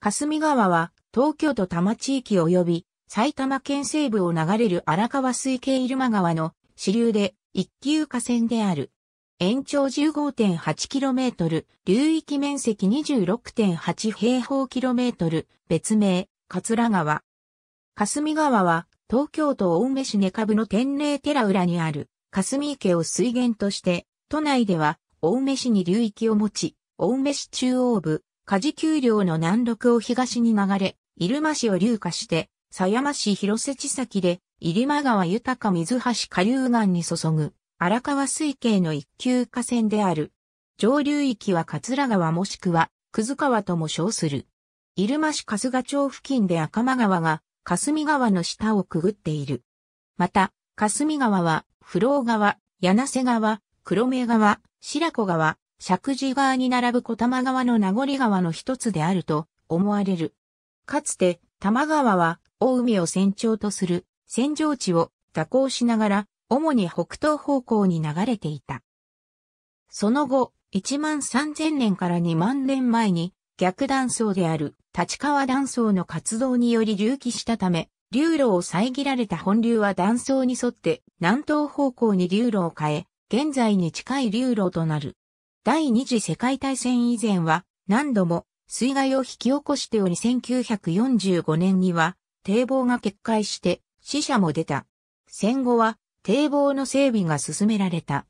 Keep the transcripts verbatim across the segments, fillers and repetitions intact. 霞川は東京都多摩地域及び埼玉県西部を流れる荒川水系入間川の支流で一級河川である。延長 じゅうごてんはちキロメートル、流域面積 にじゅうろくてんはち 平方キロメートル、別名、桂川。霞川は東京都青梅市根株の天霊寺裏にある霞池を水源として、都内では青梅市に流域を持ち、青梅市中央部、梶丘陵の南麓を東に流れ、入間市を流下して、狭山市広瀬地崎で、入間川豊か水橋下流岸に注ぐ、荒川水系の一級河川である。上流域は桂川もしくは、くず川とも称する。入間市春日町付近で赤間川が、霞川の下をくぐっている。また、霞川は、不老川、柳瀬川、黒目川、白子川、石神井川に並ぶ小玉川の名残川の一つであると思われる。かつて、多摩川は大海を船長とする扇状地を蛇行しながら、主に北東方向に流れていた。その後、いちまんさんぜんねんからにまんねんまえに逆断層である立川断層の活動により隆起したため、流路を遮られた本流は断層に沿って南東方向に流路を変え、現在に近い流路となる。第二次世界大戦以前は何度も水害を引き起こしておりせんきゅうひゃくよんじゅうごねんには堤防が決壊して死者も出た。戦後は堤防の整備が進められた。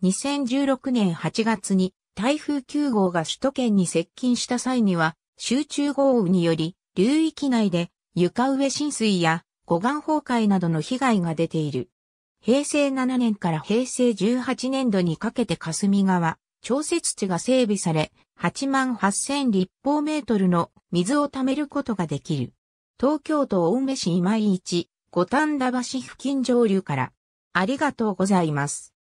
にせんじゅうろくねんはちがつに台風きゅうごうが首都圏に接近した際には集中豪雨により流域内で床上浸水や護岸崩壊などの被害が出ている。へいせいななねんからへいせいじゅうはちねんどにかけて霞川。調節池が整備され、はちまんはっせんりっぽうメートルの水を貯めることができる。東京都青梅市今井一、五反田橋付近上流から。ありがとうございます。